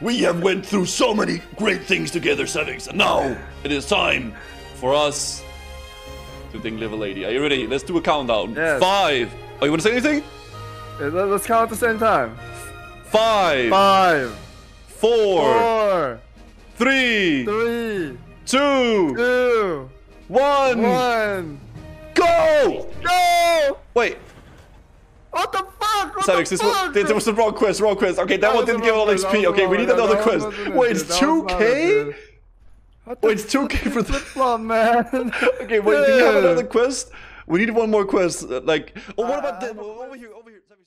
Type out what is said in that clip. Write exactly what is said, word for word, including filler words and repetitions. We have went through so many great things together, Savix, and now it is time for us to think Live a Lady. Are you ready? Let's do a countdown. Yes. Five. Oh, you want to say anything? Let's count at the same time. Five. Five. Four. Four. Three. Three. Two. Two. One. One. Go! Go! Wait. What the fuck? What Savix, the this fuck? Was, there was the wrong quest, wrong quest. Okay, that, that one didn't give all X P. Okay, we need another quest. Wait, it's two K? Wait, it's two K for the flop, man. Okay, wait, do you have another quest? We need one more quest. Like, oh, what about this? Over here, over here.